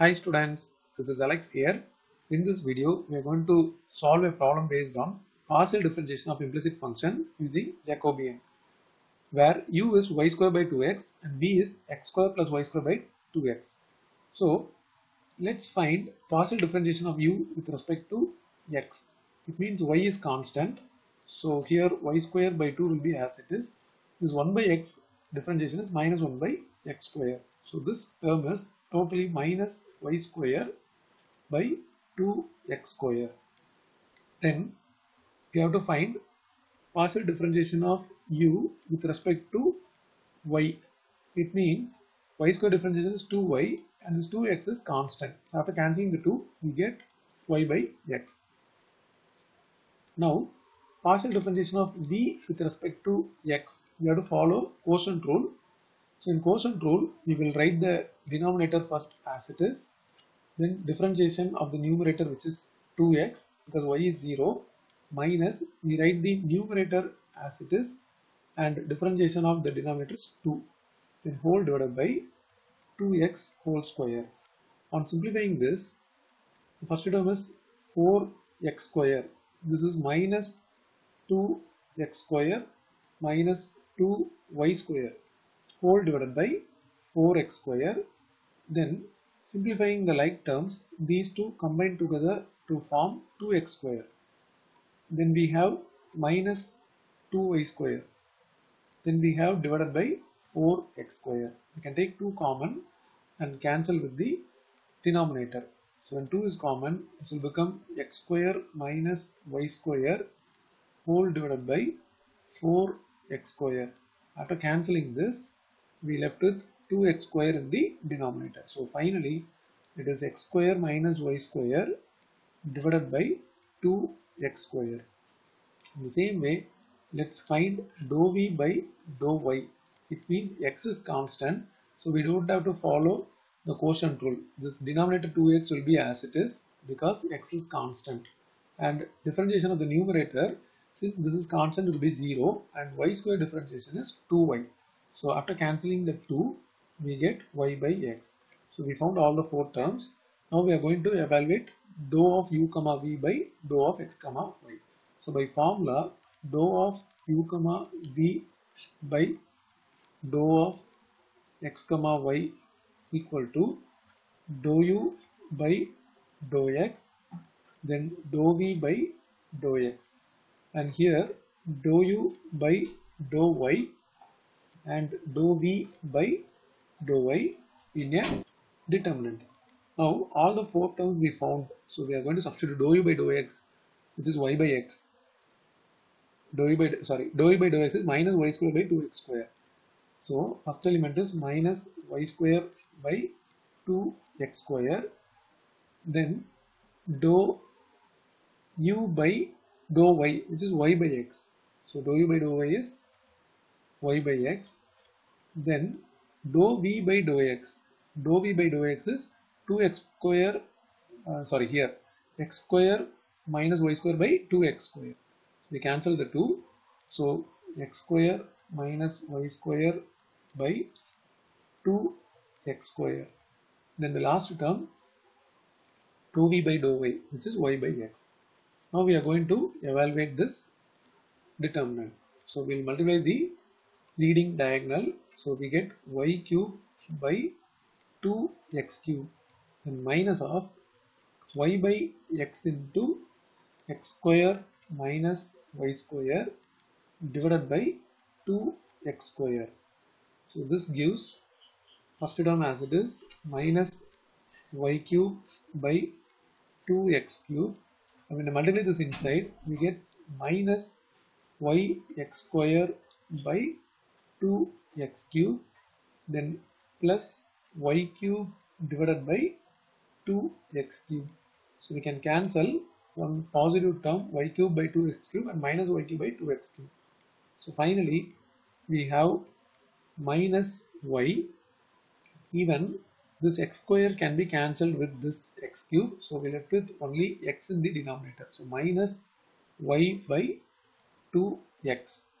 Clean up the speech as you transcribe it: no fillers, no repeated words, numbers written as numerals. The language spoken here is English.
Hi students, this is Alex here. In this video, we are going to solve a problem based on partial differentiation of implicit function using Jacobian, where u is y square by 2x and b is x square plus y square by 2x. So let's find partial differentiation of u with respect to x. It means y is constant. So here y square by 2 will be as it is. This 1 by x differentiation is minus 1 by x square. So this term is totally minus y square by 2x square. Then we have to find partial differentiation of u with respect to y. It means y square differentiation is 2y and this 2x is constant. So after cancelling the 2, we get y by x. Now partial differentiation of v with respect to x. We have to follow quotient rule. So in quotient rule, we will write the denominator first as it is, then differentiation of the numerator, which is 2x because y is 0, minus we write the numerator as it is and differentiation of the denominator is 2, then whole divided by 2x whole square. On simplifying this, the first term is 4x square. This is minus 2x square minus 2y square whole divided by 4x square. Then simplifying the like terms, these two combine together to form 2x square. Then we have minus 2y square. Then we have divided by 4x square. We can take 2 common and cancel with the denominator. So when 2 is common, this will become x square minus y square whole divided by 4x square. After cancelling this, we left with 2x square in the denominator. So finally it is x square minus y square divided by 2x square. In the same way, let's find dou v by dou y. It means x is constant, so we don't have to follow the quotient rule. This denominator 2x will be as it is because x is constant, and differentiation of the numerator, since this is constant, will be 0, and y square differentiation is 2y. So after cancelling the 2, we get y by x. So we found all the 4 terms. Now we are going to evaluate dou of u comma v by dou of x comma y. So by formula, dou of u comma v by dou of x comma y equal to dou u by dou x, then dou v by dou x, and here dou u by dou y and dou v by dou y in a determinant. Now all the 4 terms we found, so we are going to substitute dou u by dou x, which is y by x. Dou u by dou x is minus y square by 2x square. So first element is minus y square by 2x square. Then dou u by dou y, which is y by x. So dou u by dou y is y by x. Then dou v by dou x. Dou v by dou x is 2x square, here x square minus y square by 2x square. We cancel the 2. So x square minus y square by 2x square. Then the last term, dou v by dou y, which is y by x. Now we are going to evaluate this determinant. So we will multiply the leading diagonal, so we get y cube by 2x cube and minus of y by x into x square minus y square divided by 2x square. So this gives first term as it is minus y cube by 2x cube. I mean, to multiply this inside, we get minus y x square by 2x cube, then plus y cube divided by 2x cube. So we can cancel one positive term, y cube by 2x cube, and minus y cube by 2x cube. So finally we have minus y. Even this x square can be cancelled with this x cube, so we left with only x in the denominator. So minus y by 2x.